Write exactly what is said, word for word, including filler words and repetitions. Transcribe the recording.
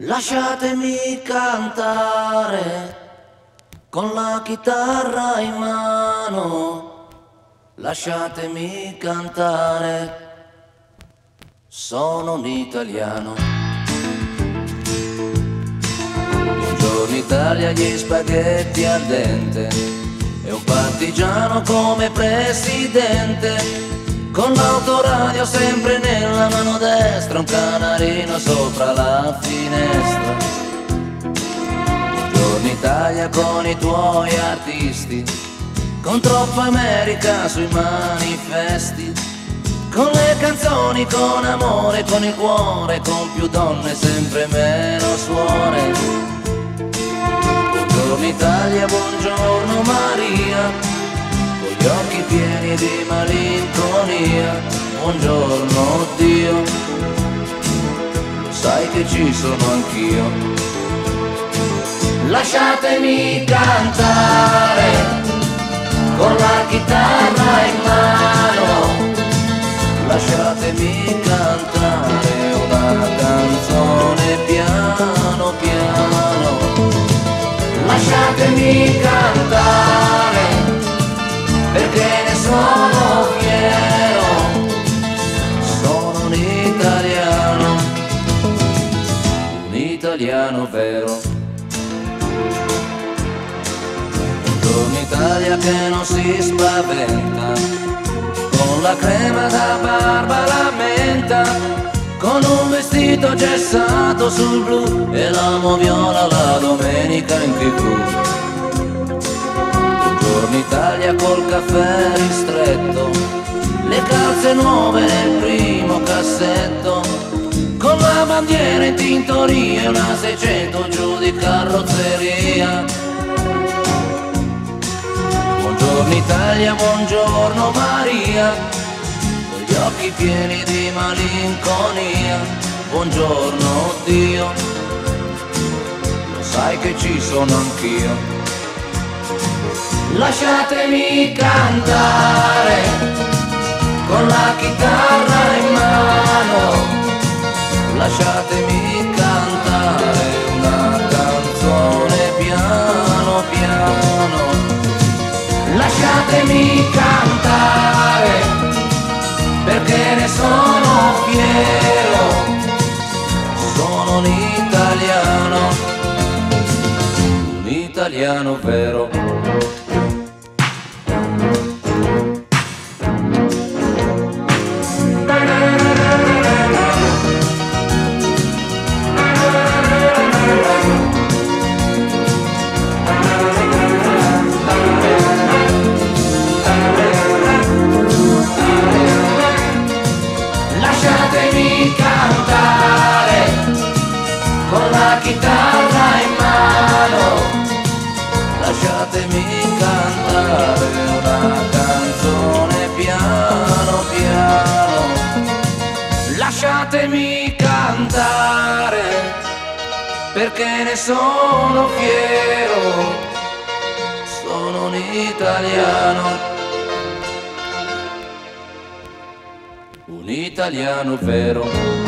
Lasciatemi cantare con la chitarra in mano, lasciatemi cantare, sono un italiano. Buongiorno Italia, gli spaghetti al dente e un partigiano come presidente. Con l'autoradio sempre nella mano destra, un canarino sopra la finestra. Buongiorno Italia con i tuoi artisti, con troppa America sui manifesti, con le canzoni, con amore, con il cuore, con più donne e sempre meno suore. Buongiorno Italia, buongiorno Maria, con gli occhi pieni di malinconia. Buongiorno Dio, lo sai che ci sono anch'io. Lasciatemi cantare con la chitarra in mano, lasciatemi cantare una canzone piano piano, lasciatemi cantare perché ne sono fiero, sono un italiano, un italiano vero. Buongiorno Italia che non si spaventa, con la crema da barba la menta, con un vestito gessato sul blu e l'amo viola la domenica in tv. Buongiorno Italia col caffè ristretto, le calze nuove nel primo cassetto, con la bandiera in tintoria e una seicento giù di carrozzeria. Buongiorno Italia, buongiorno Maria, con gli occhi pieni di malinconia. Buongiorno Dio, lo sai che ci sono anch'io. Lasciatemi cantare con la chitarra in mano, lasciatemi cantare una canzone piano piano, lasciatemi cantare perché ne sono fiero, sono un italiano, un italiano vero. Chitarra in mano, lasciatemi cantare una canzone piano piano, lasciatemi cantare perché ne sono fiero, sono un italiano, un italiano vero.